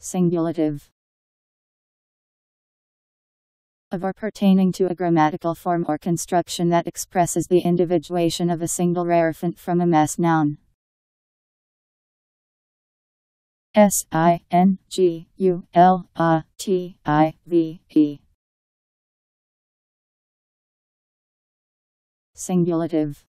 Singulative. Of or pertaining to a grammatical form or construction that expresses the individuation of a single rarified from a mass noun. Singulative. Singulative.